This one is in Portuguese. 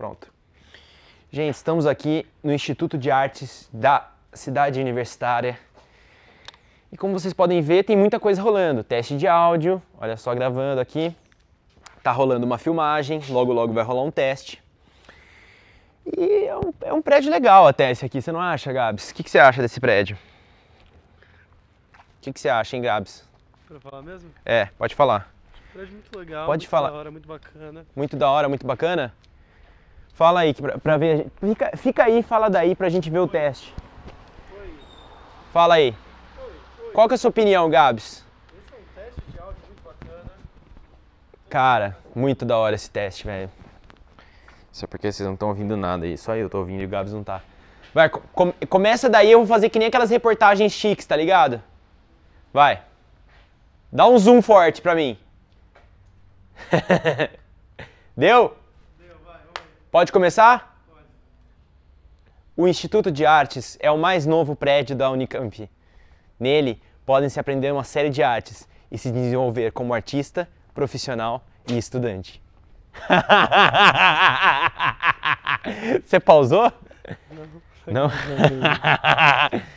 Pronto. Gente, estamos aqui no Instituto de Artes da Cidade Universitária. E como vocês podem ver, tem muita coisa rolando. Teste de áudio, olha só, gravando aqui. Tá rolando uma filmagem, logo logo vai rolar um teste. E é um prédio legal até esse aqui, você não acha, Gabs? O que você acha desse prédio? O que você acha, hein, Gabs? Pra falar mesmo? É, pode falar. Um prédio muito legal, pode falar. Da hora, muito bacana. Muito da hora, muito bacana? Fala aí, pra ver... Fica aí, fala daí pra gente ver o teste. Oi. Fala aí. Qual que é a sua opinião, Gabs? Esse é um teste de áudio muito bacana. Cara, muito da hora esse teste, velho. Só porque vocês não estão ouvindo nada aí. Só eu tô ouvindo e o Gabs não tá. Vai, começa daí, eu vou fazer que nem aquelas reportagens chiques, tá ligado? Vai. Dá um zoom forte pra mim. Deu? Deu, vai, vai. Pode começar? Pode. O Instituto de Artes é o mais novo prédio da Unicamp. Nele, podem se aprender uma série de artes e se desenvolver como artista, profissional e estudante. Você pausou? Não. Não?